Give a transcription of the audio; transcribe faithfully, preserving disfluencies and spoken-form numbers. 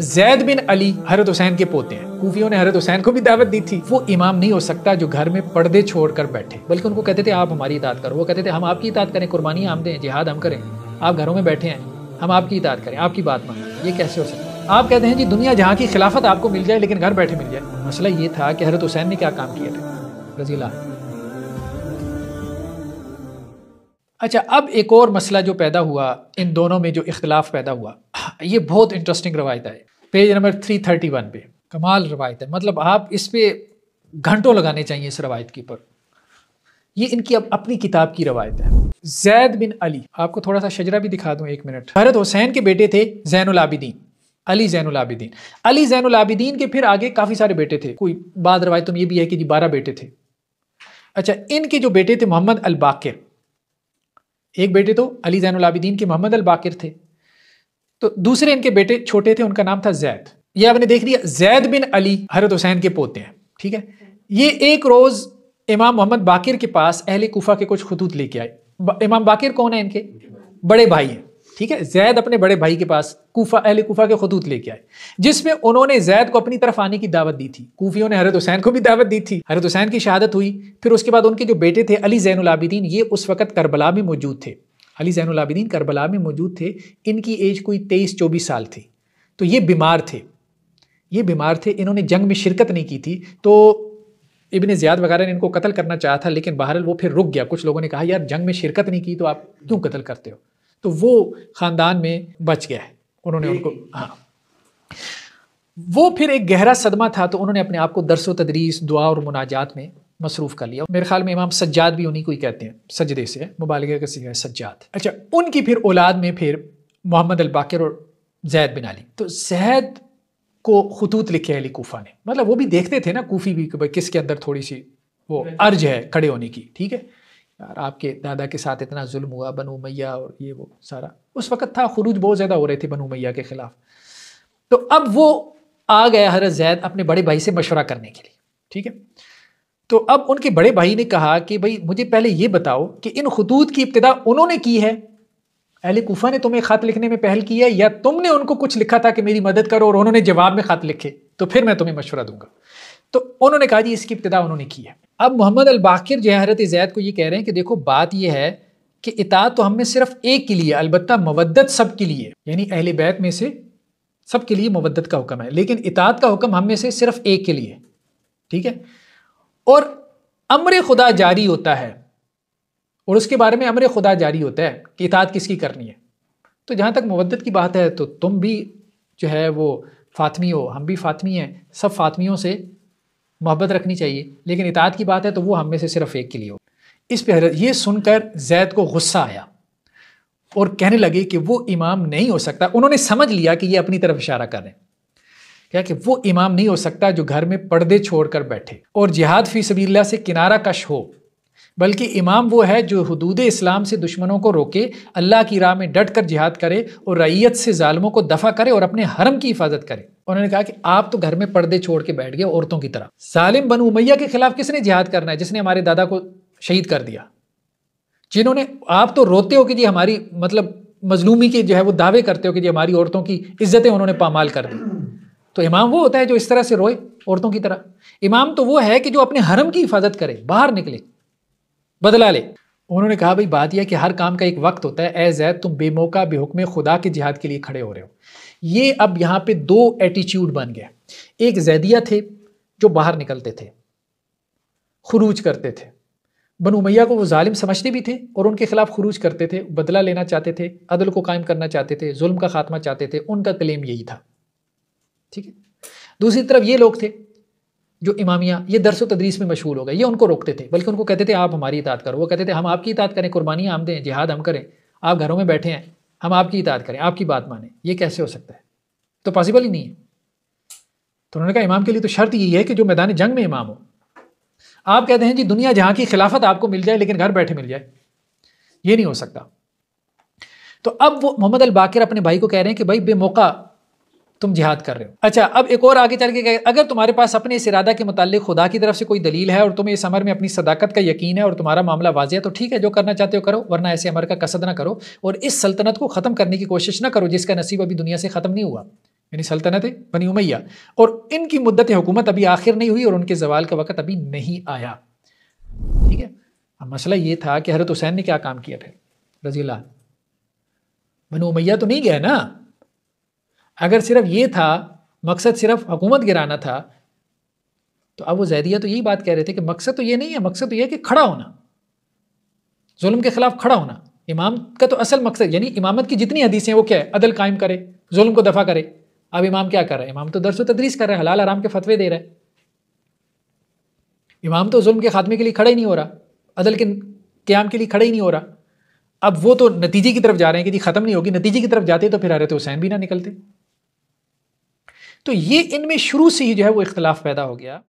ज़ैद बिन अली हज़रत हुसैन के पोते हैं। कूफियों ने हज़रत हुसैन को भी दावत दी थी। वो इमाम नहीं हो सकता जो घर में पर्दे छोड़कर बैठे, बल्कि उनको कहते थे आप हमारी इताअत करो। वो कहते थे हम आपकी इताअत करें, कुरबानी हम दें, जिहाद हम करें, आप घरों में बैठे हैं, हम आपकी इताअत करें, आपकी बात मानें, ये कैसे हो सकता है? आप कहते हैं जी दुनिया जहाँ की खिलाफत आपको मिल जाए लेकिन घर बैठे मिल जाए। मसला ये था कि हज़रत हुसैन ने क्या काम किया था रज़ी अल्लाह। अच्छा, अब एक और मसला जो पैदा हुआ इन दोनों में, जो इख्तलाफ पैदा हुआ, ये बहुत इंटरेस्टिंग रवायत है। पेज नंबर तीन सौ इकतीस पे, कमाल रवायत है, मतलब आप इस पे घंटों लगाने चाहिए इस रवायत के ऊपर। ये इनकी अब अपनी किताब की रवायत है। ज़ैद बिन अली, आपको थोड़ा सा शजरा भी दिखा दूं एक मिनट। हज़रत हुसैन के बेटे थे ज़ैनुलाबीदीन, अली ज़ैनुलाबीदीन। अली ज़ैनुलाबीदीन के फिर आगे काफ़ी सारे बेटे थे, कोई बाद रवायतों में ये भी है कि जी बारह बेटे थे। अच्छा, इनके जो बेटे थे मोहम्मद अल-बाक़िर, एक बेटे तो अली ज़ैनुलाबीदीन के मोहम्मद अल-बाक़िर थे, तो दूसरे इनके बेटे छोटे थे, उनका नाम था ज़ैद। ये आपने देख लिया, ज़ैद बिन अली हज़रत हुसैन के पोते हैं। ठीक है, ये एक रोज़ इमाम मोहम्मद बाक़िर के पास अहले कूफा के कुछ खतूत लेके आए। इमाम बाक़िर कौन है? इनके बड़े भाई हैं। ठीक है, ज़ैद अपने बड़े भाई के पास कूफा अहले कूफा के खतूत लेके आए, जिसमें उन्होंने ज़ैद को अपनी तरफ आने की दावत दी थी। कूफियों ने हज़रत हुसैन को भी दावत दी थी। हज़रत हुसैन की शहादत हुई, फिर उसके बाद उनके जो बेटे थे अली ज़ैनुलाबीदीन, ये उस वक़्त करबला में मौजूद थे। अली ज़ैनुलाबीदीन करबला में मौजूद थे। इनकी एज कोई तेईस चौबीस साल थी। तो ये बीमार थे, ये बीमार थे, इन्होंने जंग में शिरकत नहीं की थी। तो इब्ने ज़ियाद वगैरह ने इनको कत्ल करना चाहा था, लेकिन बहरहाल वो फिर रुक गया। कुछ लोगों ने कहा यार जंग में शिरकत नहीं की तो आप क्यों कत्ल करते हो, तो वो ख़ानदान में बच गया है। उन्होंने उनको, हाँ, वो फिर एक गहरा सदमा था, तो उन्होंने अपने आप को दरस व तदरीस, दुआ और मुनाजात में मसरूफ़ कर लिया। मेरे ख्याल में इमाम सज्जाद भी उन्हीं को ही कहते हैं, सजदे से है, मुबालगा का सीगा है सज्जाद। अच्छा, उनकी फिर औलाद में फिर मोहम्मद अल-बाक़िर और ज़ैद बिन अली। तो ज़ैद को खतूत लिखे अहले कूफा ने, मतलब वो भी देखते थे ना कूफी भी कि किसके अंदर थोड़ी सी वो अर्ज है खड़े होने की। ठीक है, यार आपके दादा के साथ इतना जुल्म हुआ, बनू उमय्या और ये वो सारा उस वक़्त था, खुरूज बहुत ज़्यादा हो रहे थे बनू उमय्या के ख़िलाफ़। तो अब वो आ गया हज़रत ज़ैद अपने बड़े भाई से मशवरा करने के लिए। ठीक है, तो अब उनके बड़े भाई ने कहा कि भाई मुझे पहले ये बताओ कि इन खतूत की इब्तिदा उन्होंने की है, अहले कूफा ने तुम्हें ख़त लिखने में पहल की है, या तुमने उनको कुछ लिखा था कि मेरी मदद करो और उन्होंने जवाब में ख़त लिखे, तो फिर मैं तुम्हें मशवरा दूंगा। तो उन्होंने कहा जी इसकी इब्तिदा उन्होंने की है। अब मोहम्मद अल-बाक़िर जो है हज़रत ज़ैद को ये कह रहे हैं कि देखो बात यह है कि इताअत तो हम में सिर्फ एक के लिए, अलबत्ता मवद्दत सब के लिए, यानी अहले बैत में से सब के लिए मवद्दत का हुक्म है, लेकिन इताअत का हुक्म हम में से सिर्फ एक के लिए। ठीक है, और अमर खुदा जारी होता है, और उसके बारे में अमर खुदा जारी होता है कि इताअत किसकी करनी है। तो जहाँ तक मवद्दत की बात है तो तुम भी जो है वो फ़ातिमी हो, हम भी फ़ातिमी हैं, सब फ़ातिमियों से मोहब्बत रखनी चाहिए, लेकिन इताअत की बात है तो वो हम में से सिर्फ एक के लिए हो। इस पे हज़रत, ये सुनकर ज़ैद को गुस्सा आया और कहने लगे कि वो इमाम नहीं हो सकता। उन्होंने समझ लिया कि ये अपनी तरफ इशारा कर रहे हैं, क्या कि वो इमाम नहीं हो सकता जो घर में पर्दे छोड़कर बैठे और जिहाद फ़ी सबीलिल्लाह से किनारा कश हो, बल्कि इमाम वो है जो हुदूद-ए-इस्लाम से दुश्मनों को रोके, अल्लाह की राह में डट कर जिहाद करे और रईयत से जालिमों को दफ़ा करे और अपने हरम की हिफाजत करे। उन्होंने कहा कि आप तो घर में पर्दे छोड़ के बैठ गए औरतों की तरह। सालिम बन उमय्या के खिलाफ किसने जिहाद करना है, जिसने हमारे दादा को शहीद कर दिया, जिन्होंने, आप तो रोते हो कि जी हमारी, मतलब मजलूमी के जो है वो दावे करते हो कि जी हमारी औरतों की इज्जतें उन्होंने पामाल कर दी। तो इमाम वो होता है जो इस तरह से रोए औरतों की तरह। इमाम तो वो है कि जो अपने हरम की हिफाजत करे, बाहर निकले, बदला ले। उन्होंने कहा भाई बात यह कि हर काम का एक वक्त होता है, ए ज़ैद तुम बेमौका बेहुक्मे खुदा के जिहाद के लिए खड़े हो रहे हो। ये अब यहाँ पे दो एटीट्यूड बन गया, एक ज़ैदिय्या थे जो बाहर निकलते थे, खुरूज करते थे, बनो मैया को वो जालिम समझते भी थे और उनके खिलाफ खुरूज करते थे, बदला लेना चाहते थे, अदल को कायम करना चाहते थे, जुल्म का खात्मा चाहते थे, उनका क्लेम यही था। ठीक है, दूसरी तरफ ये लोग थे जो इमामिया, ये दरस व तदरीस में मशगूल हो गए, ये उनको रोकते थे, बल्कि उनको कहते थे आप हमारी इताअत करो। वो कहते थे हम आपकी इताअत करें, कुर्बानी हम दें, जिहाद हम करें, आप घरों में बैठे हैं, हम आपकी इताअत करें, आपकी बात माने, ये कैसे हो सकता है, तो पॉसिबल ही नहीं है। तो उन्होंने कहा इमाम के लिए तो शर्त यही है कि जो मैदान जंग में इमाम हो। आप कहते हैं जी दुनिया जहाँ की खिलाफत आपको मिल जाए लेकिन घर बैठे मिल जाए, ये नहीं हो सकता। तो अब वो मोहम्मद अल-बाक़िर अपने भाई को कह रहे हैं कि भाई बेमौका तुम जिहाद कर रहे हो। अच्छा, अब एक और आगे चल के कह, अगर तुम्हारे पास अपने इस इरादा के मुतालिक खुदा की तरफ से कोई दलील है और तुम्हें इस अमर में अपनी सदाकत का यकीन है और तुम्हारा मामला वाज़ेह है तो ठीक है, जो करना चाहते हो करो, वरना ऐसे अमर का कसद ना करो और इस सल्तनत को ख़त्म करने की कोशिश ना करो जिसका नसीब अभी दुनिया से ख़त्म नहीं हुआ। यानी सल्तनत बनी उमय्या, और इनकी मुद्दत हुकूमत अभी आखिर नहीं हुई और उनके जवाल का वक़्त अभी नहीं आया। ठीक है, अब मसला ये था कि हज़रत हुसैन ने क्या काम किया फिर रज़ी अल्लाह। बनो मैया तो नहीं गया ना, अगर सिर्फ ये था मकसद सिर्फ हुकूमत गिराना था तो अब वो ज़ैदिय्या तो यही बात कह रहे थे कि मकसद तो ये नहीं है, मकसद तो ये है कि खड़ा होना, जुल्म के खिलाफ खड़ा होना। इमाम का तो असल मकसद यानी इमामत की जितनी हदीसें हैं वो क्या है, अदल कायम करे, जुल्म को दफ़ा करे। अब इमाम क्या कर रहा है, इमाम तो दरस व तदरीस कर रहा है, हलाल आराम के फतवे दे रहा है। इमाम तो जुल्म के खात्मे के लिए खड़ा ही नहीं हो रहा, अदल के क़याम के लिए खड़ा ही नहीं हो रहा। अब वो तो नतीजे की तरफ जा रहे हैं कि जी खत्म नहीं होगी, नतीजे की तरफ जाते तो फिर हज़रत हुसैन भी ना निकलते। तो ये इनमें शुरू से ही जो है वो इख्तलाफ पैदा हो गया।